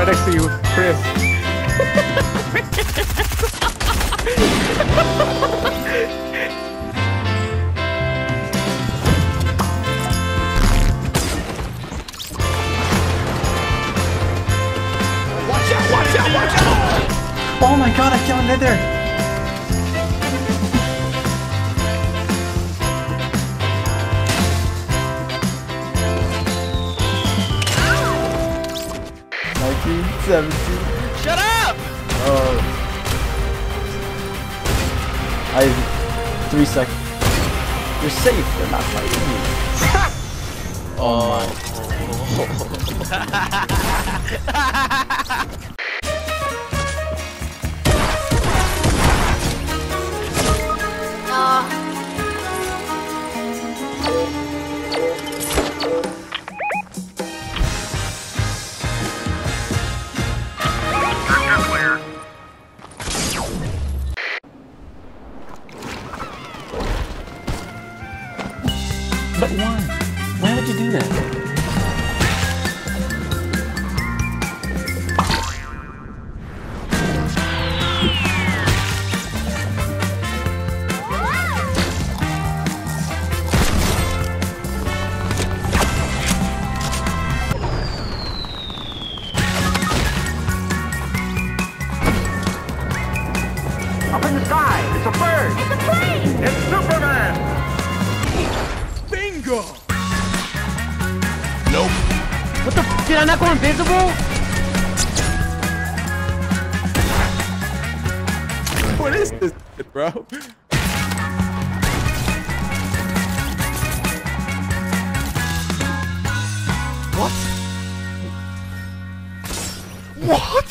right next to you, Chris. Watch out, watch out, watch out! Oh my god, I killed him right there! Shut up! Oh. I have 3 seconds. You're safe, they're not fighting you. Oh. But why? Why would you do that? Up in the sky, it's a bird! It's a plane! It's Superman! Nope. What the f***? Did I not go invisible? What is this, bro? What? What?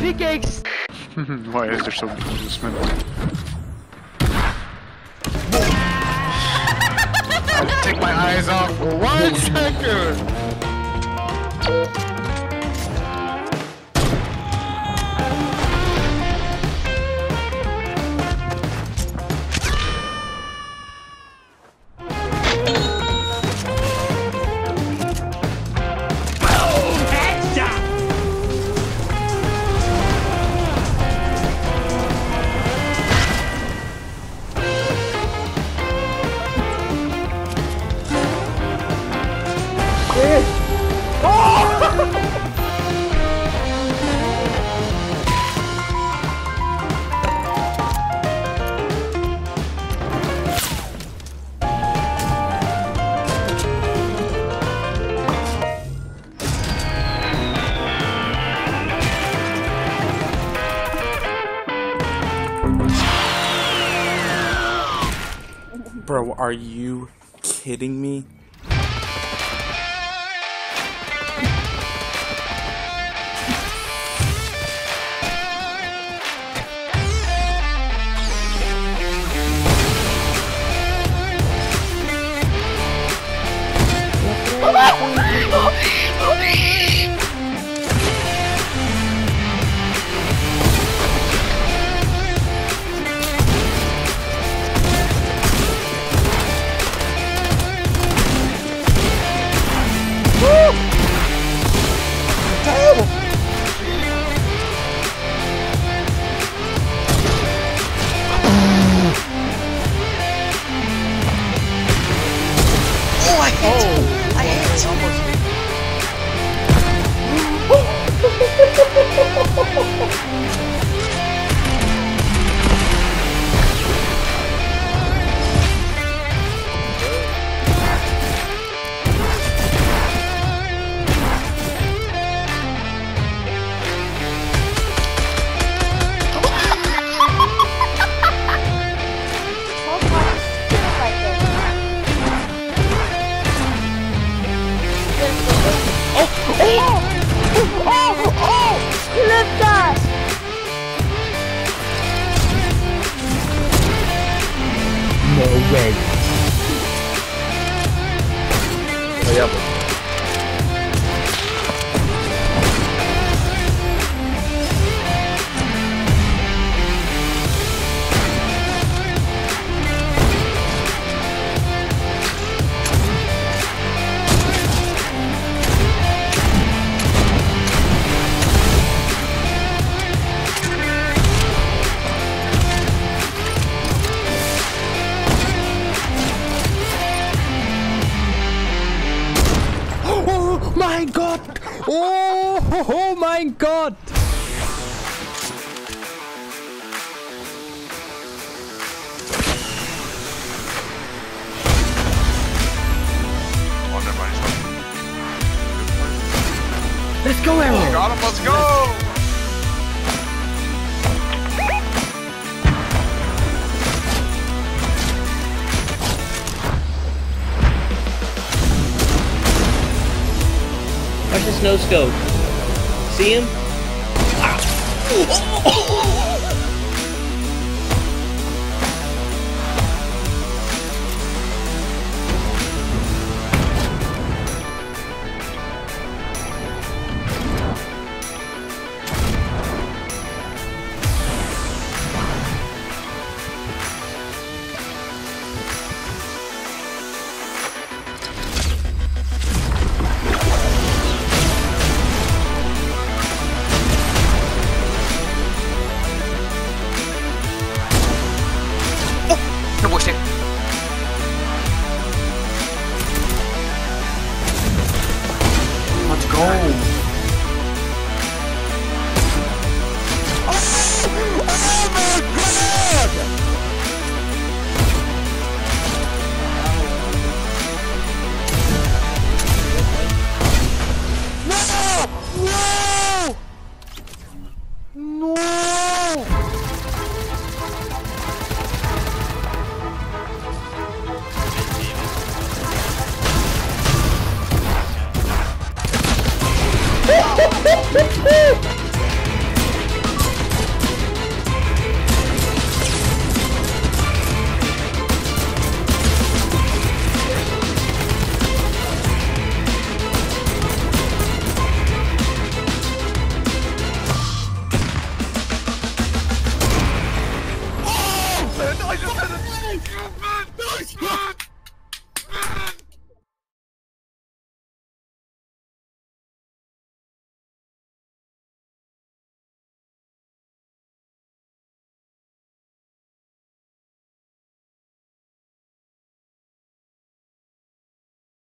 Pickaxe! Why is there so much movement? I'll take my eyes off for 1 second! Bro, are you kidding me? No scope. See him? Ah. Oh, oh, woo!